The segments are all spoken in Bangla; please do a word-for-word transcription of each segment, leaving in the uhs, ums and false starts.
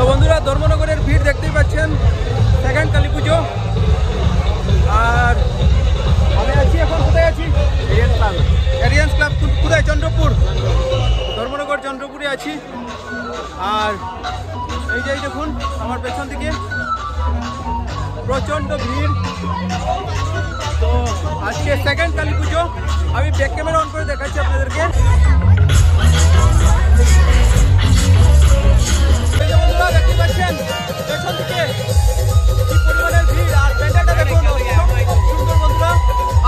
तो बंधुरा धर्मनगर भीड़ देखते ही पाच्छेन सेकेंड काली पुजो और एरियंस क्लाब कूदाय चंद्रपुर धर्मनगर चंद्रपुरे आछि और এই যে দেখুন আমার পেছন দিকে প্রচন্ড ভিড়। তো আজকে সেকেন্ড কালী পুজো আমি ব্যাক ক্যামেরা অন করে দেখাচ্ছি আপনাদেরকে। এই যে বন্ধুরা দেখতে পাচ্ছেন পেছন দিকে কি পরিমাণের ভিড় আর প্যান্ডেলটা দেখুন খুব সুন্দর বন্ধুরা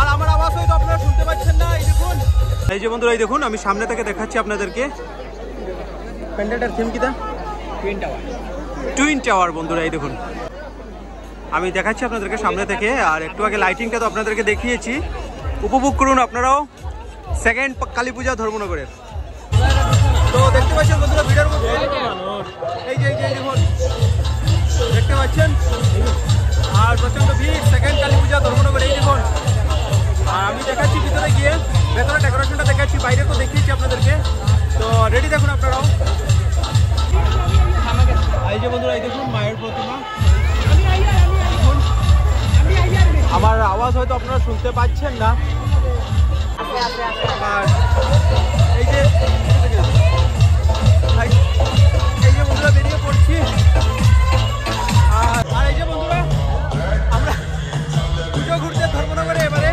আর আমার আওয়াজ হয়তো আপনারা শুনতে পাচ্ছেন না। এই দেখুন এই যে বন্ধুরা এই দেখুন আমি সামনে থেকে দেখাচ্ছি আপনাদেরকে প্যান্ডেলটার থিম কিটা টুইন টাওয়ার টুইন টাওয়ার বন্ধুরা এই দেখুন আমি দেখাচ্ছি আপনাদেরকে সামনে থেকে আর একটু আগে লাইটিংটা তো আপনাদেরকে দেখিয়েছি। উপভোগ করুন আপনারাও সেকেন্ড কালী পূজা ধর্মনগরের। তো দেখতে পাচ্ছেন বন্ধুরা ভিডিওর মধ্যে এই যে এই যে দেখুন দেখতে পাচ্ছেন আর প্রচন্ড ভিড় সেকেন্ড কালী পূজা ধর্মনগর। এই দেখুন আর আমি দেখাচ্ছি ভিতরে গিয়ে ভেতরে ডেকোরেশনটা দেখাচ্ছি বাইরে তো দেখিয়েছি আপনাদেরকে। তো রেডি দেখুন আপনারাও। এই যে বন্ধুরা এই দেখুন মায়ের প্রতিমা আমার আওয়াজ হয়তো আপনারা শুনতে পাচ্ছেন না। এই যে এই যে বন্ধুরা বেরিয়ে পড়ছি আর আর এই যে বন্ধুরা আমরা পুজো ঘুরতে ধর্মনগরে এবারে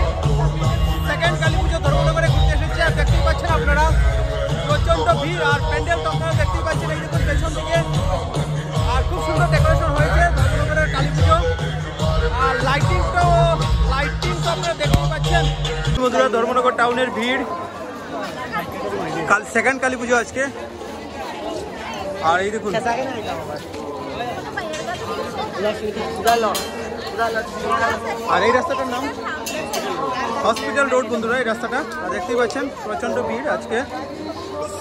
সেকেন্ড কালী পুজো ধর্মনগরে ঘুরতে এসেছি আর দেখতেই পাচ্ছেন আপনারা প্রচন্ড ভিড় আর প্যান্ডেল তো আপনারা দেখতেই পাচ্ছেন এই দেখুন পেছন থেকে আর খুব সুন্দর ডেকোরেশন হয়েছে ধর্মনগরের কালী পুজো আর লাইটিং তো লাইটিং তো আপনারা দেখতে পাচ্ছেন। বন্ধুরা ধর্মনগর টাউনের ভিড় কাল সেকেন্ড কালী পুজো আজকে আর এই দেখুন আর এই রাস্তাটার নাম হসপিটাল রোড বন্ধুরা এই রাস্তাটা দেখতেই পাচ্ছেন প্রচণ্ড ভিড় আজকে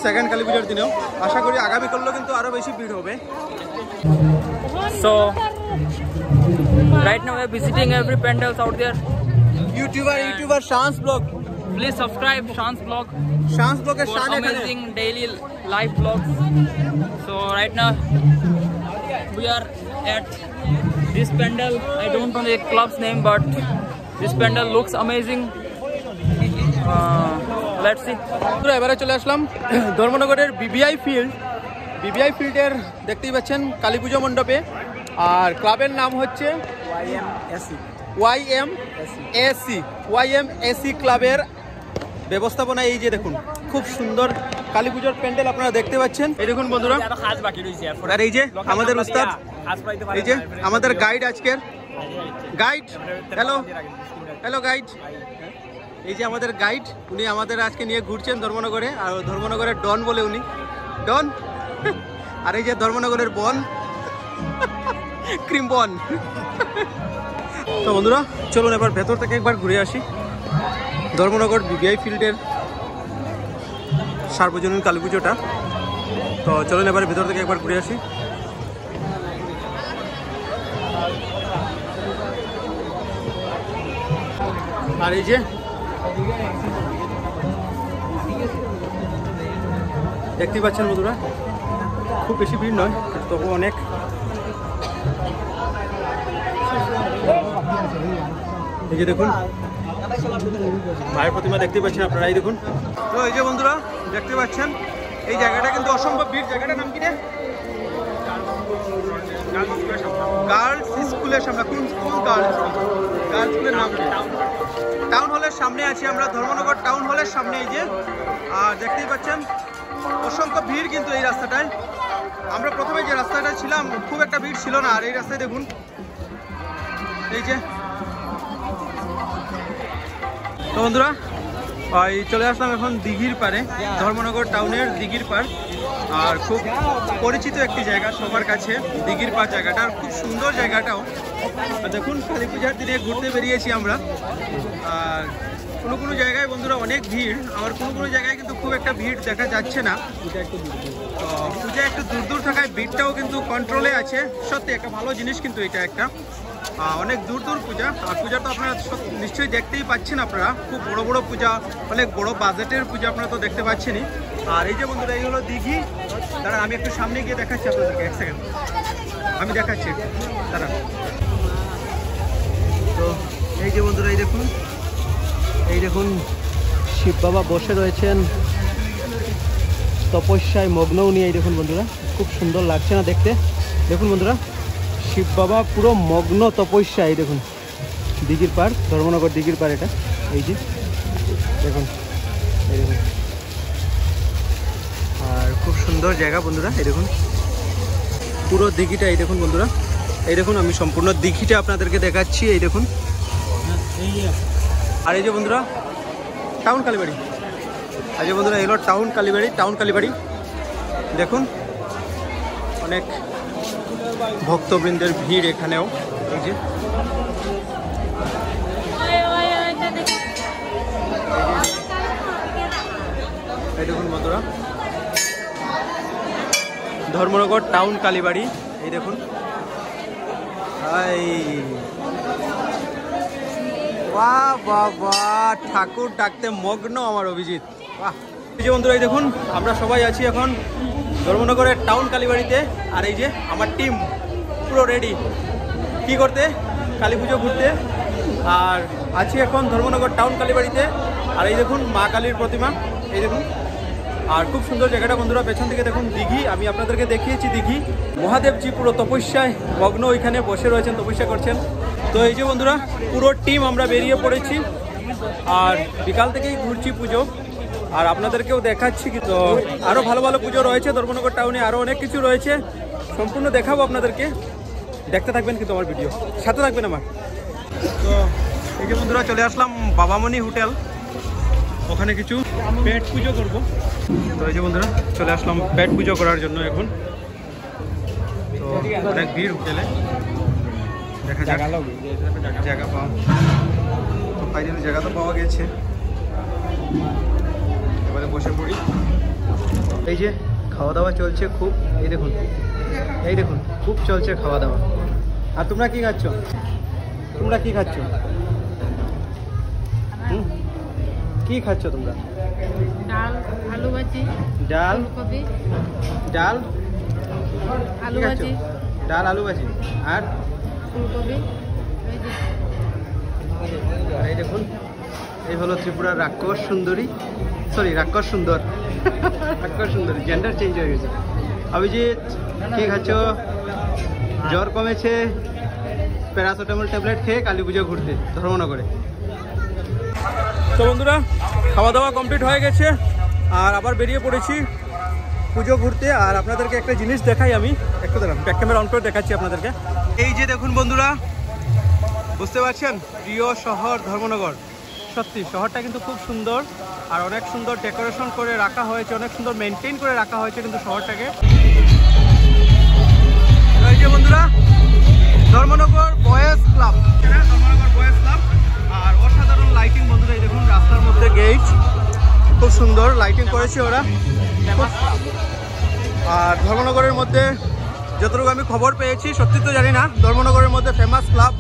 সেকেন্ড কালী পুজোর দিনেও। আশা করি আগামী করলেও কিন্তু আরও বেশি ভিড় হবে। So right now we are visiting every pandals out there. YouTuber and YouTuber Shaan's Vlog. Please subscribe Shaan's Vlog. Shaan's Vlog is Shaan amazing daily life vlogs. So right now we are at this pandal. I don't know the club's name, but this pandal looks amazing. Uh, let's see. So এবারে চলে আসলাম ধর্মনগরের বিবিআই ফিল্ড। বিবিআই ফিল্ডের দেখতেই পাচ্ছেন কালী পুজো মণ্ডপে আর ক্লাবের নাম হচ্ছে Y M S C Y M S C ক্লাবের ব্যবস্থাপনা। এই যে দেখুন খুব সুন্দর কালী পুজোর প্যান্ডেল আপনারা দেখতে পাচ্ছেন। এই দেখুন বন্ধুরা আর এই যে আমাদের উস্তাদ এই যে আমাদের গাইড আজকের গাইড। Hello hello guide. এই যে আমাদের গাইড উনি আমাদের আজকে নিয়ে ঘুরছেন ধর্মনগরে আর ধর্মনগরের ডন বলে উনি ডন। আর এই যে ধর্মনগরের বন ক্রিম বন। তো বন্ধুরা চলুন এবার ভেতর থেকে একবার ঘুরে আসি ধর্মনগর বিবিআই ফিল্ডের সার্বজনীন কালী পুজোটা। তো চলুন এবার ভেতর থেকে একবার ঘুরে আসি। আর এই যে দেখতে পাচ্ছেন বন্ধুরা খুব বেশি ভিড় নয় তবু অনেক। এই যে দেখুন মায়ের প্রতিমা দেখতে পাচ্ছেন আপনারা এই দেখুন। তো এই যে বন্ধুরা দেখতে পাচ্ছেন এই জায়গাটা কিন্তু অসম্ভব ভিড়। জায়গাটার নাম কি রে? গার্লস স্কুলের সামনে। কোন কোন গার্লস গার্লস স্কুলের নাম কি? টাউন হলের সামনে আছি আমরা ধর্মনগর টাউন হলের সামনে। এই যে আর দেখতেই পাচ্ছেন অসংখ্য ভিড় কিন্তু এই রাস্তাটায়। আমরা প্রথমে যে রাস্তাটা ছিলাম খুব একটা ভিড় ছিল না আর এই রাস্তায় দেখুন এই যে। তো বন্ধুরা এই চলে আসলাম এখন দিঘির পাড়ে ধর্মনগর টাউনের দিঘির পাড় আর খুব পরিচিত একটি জায়গা সবার কাছে দিঘির পাড় জায়গাটা আর খুব সুন্দর জায়গাটাও। দেখুন কালী পূজার দিনে ঘুরতে বেরিয়েছি আমরা আর কোনো কোনো জায়গায় বন্ধুরা অনেক ভিড় আবার কোনো কোনো জায়গায় কিন্তু খুব একটা ভিড় দেখা যাচ্ছে না। পূজা একটু দূর দূর থাকায় ভিড়টাও কিন্তু কন্ট্রোলে আছে। সত্যি একটা ভালো জিনিস কিন্তু এটা একটা অনেক দূর দূর পূজা আর পূজা তো আপনারা নিশ্চয়ই দেখতেই পাচ্ছেন আপনারা খুব বড় বড় পূজা অনেক বড় বাজেটের পূজা আপনারা তো দেখতে পাচ্ছেনই। আর এই যে বন্ধুরা এই হলো দিঘি। দাঁড়া আমি একটু সামনে গিয়ে দেখাচ্ছি আপনাদেরকে এক সেকেন্ড। আমি দেখাচ্ছি দাঁড়ান। তো এই যে বন্ধুরা এই দেখুন এই দেখুন শিব বাবা বসে রয়েছেন তপস্যায় মগ্ন উনি। এই দেখুন বন্ধুরা খুব সুন্দর লাগছে না দেখতে? দেখুন বন্ধুরা শিব বাবা পুরো মগ্ন তপস্যায়। দেখুন দিঘির পাড়, ধর্মনগর দিঘির পাড় এটা। এই যে দেখুন এই দেখুন আর খুব সুন্দর জায়গা বন্ধুরা। এই দেখুন পুরো দিঘিটা এই দেখুন বন্ধুরা এই দেখুন আমি সম্পূর্ণ দিঘিটা আপনাদেরকে দেখাচ্ছি। এই দেখুন আর এই যে বন্ধুরা টাউন কালীবাড়ি। আর যে বন্ধুরা এগুলো টাউন কালীবাড়ি, টাউন কালীবাড়ি দেখুন অনেক ভক্তবৃন্দের ভিড় এখানেও। এই যে এই দেখুন বন্ধুরা ধর্মনগর টাউন কালীবাড়ি। এই দেখুন বাহ বাহ বাহ ঠাকুর ডাকতে মগ্ন আমার অভিজিৎ। বাহ যে বন্ধুরা এই দেখুন আমরা সবাই আছি এখন ধর্মনগরের টাউন কালীবাড়িতে। আর এই যে আমার টিম পুরো রেডি কি করতে? কালী পুজো ঘুরতে। আর আছি এখন ধর্মনগর টাউন কালীবাড়িতে। আর এই দেখুন মা কালীর প্রতিমা এই দেখুন। আর খুব সুন্দর জায়গাটা বন্ধুরা, পেছন থেকে দেখুন দিঘি, আমি আপনাদেরকে দেখিয়েছি দিঘি। মহাদেবজি পুরো তপস্যায় মগ্ন ওইখানে বসে রয়েছেন, তপস্যা করছেন। তো এই যে বন্ধুরা পুরো টিম আমরা বেরিয়ে পড়েছি আর বিকাল থেকেই ঘুরছি পুজো আর আপনাদেরকেও দেখাচ্ছি। কিন্তু আরও ভালো ভালো পুজো রয়েছে ধর্মনগর টাউনে, আরও অনেক কিছু রয়েছে, সম্পূর্ণ দেখাবো আপনাদেরকে। দেখতে থাকবেন কিন্তু আমার ভিডিও, সাথে থাকবেন আমার। তো এই যে বন্ধুরা চলে আসলাম বাবামণি হোটেল, ওখানে কিছু পেট পুজো করব। তো এই যে বন্ধুরা চলে আসলাম পেট পুজো করার জন্য এখন। তো অনেক ভিড় হোটেলে, দেখা যাক জায়গা পাওয়া। তো ফাইনালি জায়গা তো পাওয়া গেছে, এবারে বসে পড়ি। এই যে খাওয়া দাওয়া চলছে খুব, এই দেখুন এই দেখুন খুব চলছে খাওয়া দাওয়া। আর তোমরা কি খাচ্ছ? তোমরা কি খাচ্ছ? হুম কি খাচ্ছ তোমরা? ডাল আলু ভাজি, ডাল কপি, ডাল আলু ভাজি, ডাল আলু ভাজি আর ফুলকপি। এই দেখুন এই হলো ত্রিপুরার রাক্ষস সুন্দরী, সরি রাক্ষস সুন্দর, রাক্ষস সুন্দরী, জেন্ডার চেঞ্জ হয়ে গেছে। অভিজিৎ কি খাচ্ছ? জ্বর কমেছে প্যারাসিটামল ট্যাবলেট খেয়ে কালী পুজো ঘুরতে ধর্মনগরে। তো বন্ধুরা খাওয়া দাওয়া কমপ্লিট হয়ে গেছে আর আবার বেরিয়ে পড়েছি পুজো ঘুরতে। আর আপনাদেরকে একটা জিনিস দেখাই, আমি একটু দাঁড়ান ব্যাক ক্যামেরা অন করে দেখাচ্ছি আপনাদেরকে। এই যে দেখুন বন্ধুরা বুঝতে পারছেন প্রিয় শহর ধর্মনগর, সত্যি শহরটা কিন্তু খুব সুন্দর আর অনেক সুন্দর ডেকোরেশন করে রাখা হয়েছে, অনেক সুন্দর মেনটেন করে রাখা হয়েছে কিন্তু শহরটাকে। এই যে বন্ধুরা Dharmanagar boys club, Dharmanagar boys club আর অসাধারণ লাইটিং বন্ধুরা। এই দেখুন রাস্তার মধ্যে গেট, খুব সুন্দর লাইটিং করেছে ওরা। আর ধর্মনগরের মধ্যে যতটুকু আমি খবর পেয়েছি, সত্যি তো জানি না, ধর্মনগরের মধ্যে ফেমাস ক্লাব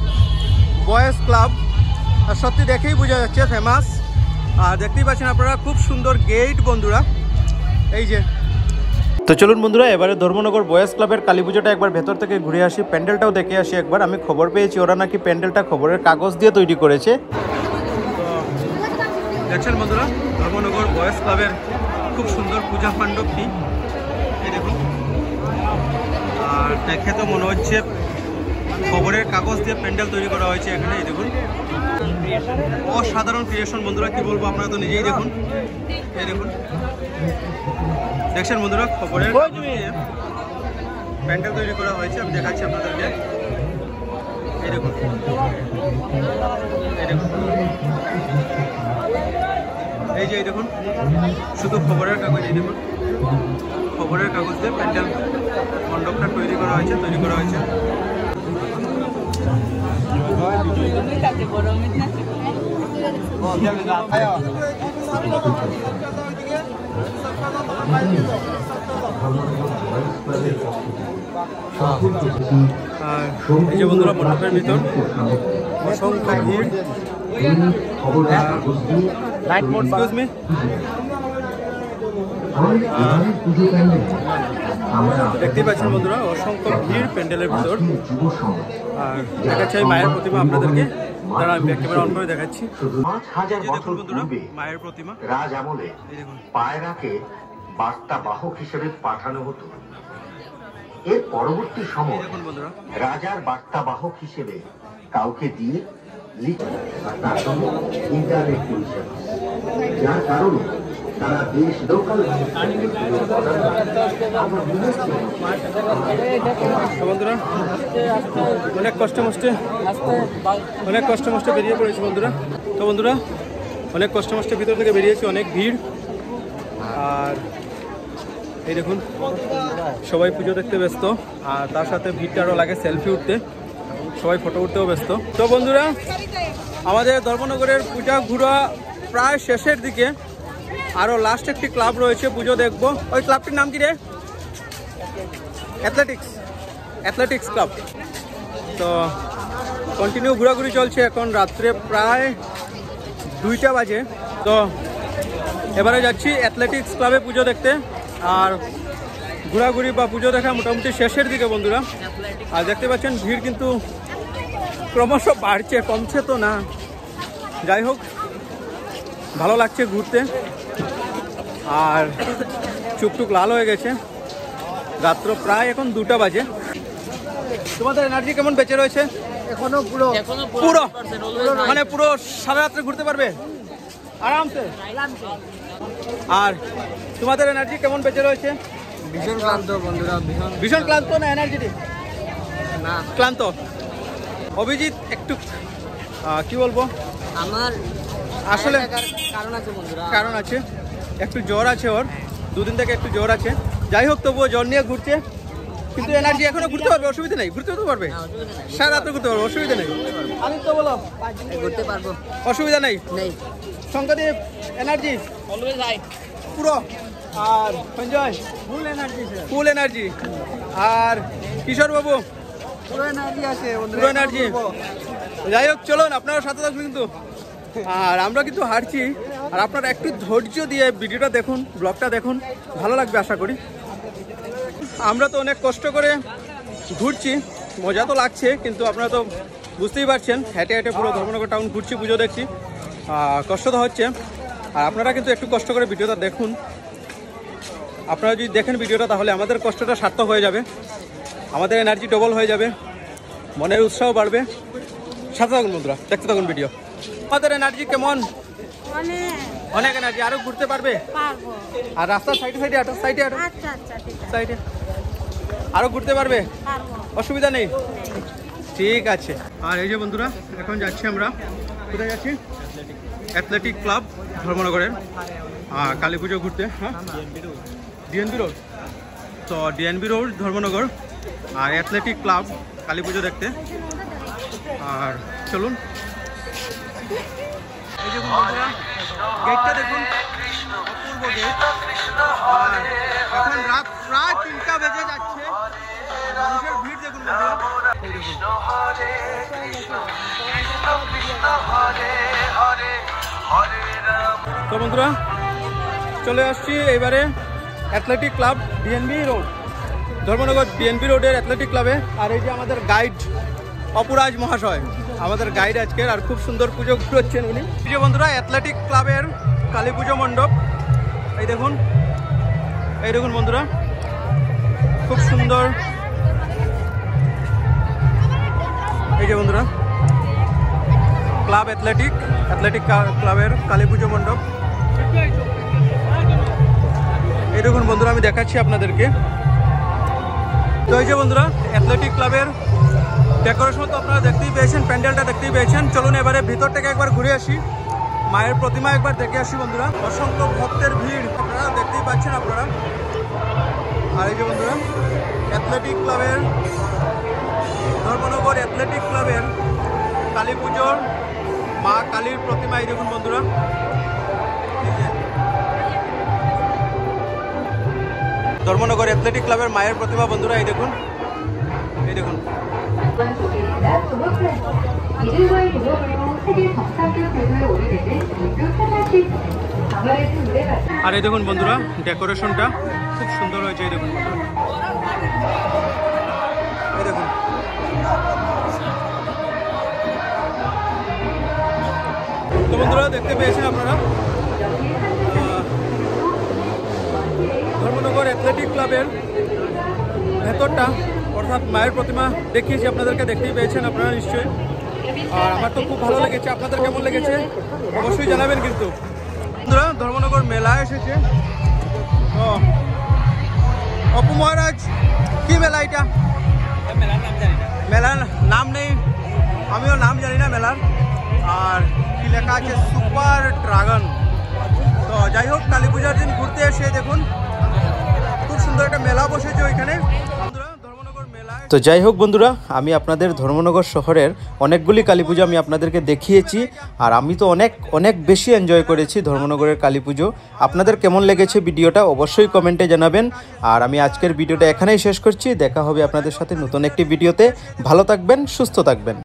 বয়েজ ক্লাব, আর সত্যি দেখেই বোঝা যাচ্ছে ফেমাস। আর দেখতেই পাচ্ছেন আপনারা খুব সুন্দর গেট বন্ধুরা এই যে। তো চলুন বন্ধুরা এবারে ধর্মনগর বয়েজ ক্লাবের কালী পুজোটা একবার ভেতর থেকে ঘুরে আসি, প্যান্ডেলটাও দেখে আসি একবার। আমি খবর পেয়েছি ওরা নাকি প্যান্ডেলটা খবরের কাগজ দিয়ে তৈরি করেছে। দেখছেন বন্ধুরা ধর্মনগর বয়েজ ক্লাবের খুব সুন্দর পূজা মণ্ডপটি এই দেখুন। আর দেখে তো মনে হচ্ছে খবরের কাগজ দিয়ে প্যান্ডেল তৈরি করা হয়েছে এখানে। এই দেখুন অসাধারণ ক্রিয়েশন বন্ধুরা, কি বলবো আপনারা তো নিজেই দেখুন। এই দেখুন দেখছেন বন্ধুরা খবরের প্যান্ডেল তৈরি করা হয়েছে, আমি দেখাচ্ছি আপনাদেরকে। এই দেখুন এই দেখুন এই যে এই দেখুন শুধু খবরের কাগজ, এই দেখুন খবরের কাগজ দিয়ে প্যান্ডেল মণ্ডপটা তৈরি করা হয়েছে তৈরি করা হয়েছে এই যে বন্ধুরা মণ্ডপের ভিতর অসংখ্য ভিড়। এক্সকিউজ মি, देखते पाচ্ছেন বন্ধুরা অসংখ্য ভিড় প্যান্ডেলের ভিতর আর দেখাচ্ছি মায়ের প্রতিমা আপনাদেরকে যারা একেবারে অন করে দেখাচ্ছি পাঁচ হাজার বছর পূর্বে মায়ের প্রতিমা রাজ আমলে পায়রাকে বার্তা বাহক হিসেবে পাঠানো হতো এর পরবর্তী সময়ে রাজার বার্তা বাহক হিসেবে কাউকে দিয়ে লিখে বার্তা সম্বন্ধ ইন্টারনেট হয়েছে যার কারণে सारा देश लोकल बंधुरा अनेक कष्टे मस्ते अनेक कष्टे मस्ते बेरिए पड़ेछे बंधुरा तो बंधुरा अनेक कष्टे मस्ते भितर थेके बेरिएछे अनेक भीड़ और एई देखुन सबाई पुजो देखते व्यस्त और तार साथे भीड़टा आरो लागे सेल्फी उठते सबाई फटो उठतेओ व्यस्त तो बंधुरा आमादेर धर्मनगरेर पूजा घुरा प्राय शेषेर दिके और लास्ट एक क्लाब रही है पुजो देखो और क्लाब्टर नाम कि रे एथलेटिक्स एथलेटिक्स क्लाब तो कंटिन्यू घुराघुरी चलते एन रे प्राय दुईटा बजे तो एबारे जाच्छी एथलेटिक्स क्लाबे पुजो देखते और घुराघुरी पुजो देखा मोटामुटी शेषेर दिके बंधुरा और देखते पाच्छेन भीड़ किन्तु क्रमश बाड़छे कमछे तो ना जाई होक भालो लागछे घुरते और चुकटुक लाल हो गए रात्र प्राय एखन दुटा बजे तुम्हारे एनार्जी केमन बेचे रही है मैं पूरा सारा रात घुरते पारबे आराम से और तुम्हारे एनार्जी केमन बेचे रही है भीषण क्लांत बंधुरा भीषण क्लांत ना एनार्जी ना क्लांत अभिजीत एकटू कि बोलबो आमार आसले कारण आछे बंधुरा कारण आछे एक ज्वर आर दो दिन एक ज्वर आज जैक तबुओ ज्वर नहीं घूरते क्योंकि एनार्जी एखो घूरते असुविधा नहीं घूरते तो सारा रात घूरते असुविधा नहीं तो बोलो घूरते असुविधा नहीं शंकरदेव एनार्जी पूरा और संजय फुल एनार्जी और किशोर बाबू पूरा एनार्जी आछे पूरा एनार्जी जैक चलो अपनारा साथ और आमरा किन्तु हारछी और आपनारा एकटू धैर्य दिए भिडियोटा देखुन ब्लगटा देखुन भालो लागबे आशा करी आमरा तो अनेक कष्ट करे घुरछी मजा तो लागछे किन्तु आपनारा तो बुझतेई पारछेन हेटे हेटे पुरो धर्मनगर टाउन घुरछी पुजो देखछी कष्ट तो हच्छे और आपनारा किन्तु एकटू कष्ट करे भिडियोटा देखुन आपनारा जोदि देखेन भिडियोटा ताहले आमादेर कष्टटा सार्थक हये जाबे आमादेर एनार्जी डबल हये जाबे मनेर उत्साह बाड़बे साथे थाकुन बंधुरा देखते थाकुन भिडियो आमादेर एनार्जी केमन অনেক এনার্জি আরো ঘুরতে পারবে পারবো আর রাস্তা সাইডে সাইডে আটা সাইডে আটা আচ্ছা আচ্ছা ঠিক আছে সাইডে আরো ঘুরতে পারবে পারবো অসুবিধা নেই ঠিক আছে আর এই যে বন্ধুরা এখন যাচ্ছি আমরা কোথায় যাচ্ছি অ্যাথলেটিক ক্লাব ধর্মনগরের আর কালীপূজা ঘুরতে হ্যাঁ ডিএনবি রোড ডিএনবি রোড তো ডিএনবি রোড ধর্মনগর আর অ্যাথলেটিক ক্লাব কালীপূজা দেখতে আর চলুন गेटा देखून अपूर्व गेट और एखन रात प्राय तीनटा बेजे जाच्छे मानुषेर भीड़ देखुन कृष्ण हरे कृष्ण कृष्ण हरे हरे हरे राम तो बंधुरा चले आसछि एबारे athletic club DNB road Dharmanagar DNB रोडের एथलेटिक क्लाबे और ये आमादेर गाइड অপুরাজ মহাশয় আমাদের গাইড আজকের আর খুব সুন্দর পুজো ঘুরছেন উনি প্রিয় বন্ধুরা অ্যাথলেটিক ক্লাবের কালী পুজো মণ্ডপ এই দেখুন এই দেখুন বন্ধুরা খুব সুন্দর এই যে বন্ধুরা ক্লাব অ্যাথলেটিক অ্যাথলেটিক ক্লাবের কালী পুজো মণ্ডপ এই দেখুন বন্ধুরা আমি দেখাচ্ছি আপনাদেরকে তো এই যে বন্ধুরা অ্যাথলেটিক ক্লাবের डेकोरेशन तो अपना देखते ही पे पैंडलटा देखते ही पे चलून एबारे भीतर टेके एक बार घुरे आसि मायर प्रतिमा एक बार देखे आसि बंधुरा असंख्य भक्तेर भीड़ अपना देखते ही पाच्छेन अपनारा और ये बंधुरा एथलेटिक क्लाबेर धर्मनगर एथलेटिक क्लाबेर काली पुजोर मा कालीर प्रतिमा देखुन बंधुरा धर्मनगर एथलेटिक क्लाबेर मायर प्रतिमा बंधुरा देखुन এই দেখুন আর এই দেখুন বন্ধুরা ডেকোরেশনটা খুব সুন্দর হয়েছে এই দেখুন বন্ধুরা देखते पेयेছেন আপনারা धर्मनगर एथलेटिक क्लाबर भेतरटा अर्थात मायर प्रतिमा देखिए আপনাদেরকে দেখতেই পেয়েছেন আপনারা निश्चय और আমার তো খুব ভালো লেগেছে আপনাদের কেমন লেগেছে অবশ্যই জানাবেন কিন্তু বন্ধুরা ধর্মনগর মেলা এসেছে তো অপু মহারাজ কি মেলা এটা মেলার নাম জানি না মেলার নাম নেই আমিও নাম জানি না মেলার और की लेखा है सुपार ड्रैगन तो जैक काली पूजार दिन घूरते देखुन खूब सुंदर एक मेला बसे धर्मनगर मेला तो जैक बंधुरा आमी आपनादेर धर्मनगर शहरेर अनेकगुली काली पूजा आमी आपनादेरके देखिएछि और आमी तो अनेक अनेक बेशी एनजय करेछि धर्मनगरेर काली पूजो आपनादेर केमन लेगेछे भिडियोटा अवश्यई कमेंटे जानाबेन और आमी आजकेर भिडियोटा एखानेई शेष करछि देखा होबे आपनादेर साथे नतुन एकटी भिडियोते भालो थाकबेन सुस्थ थाकबेन।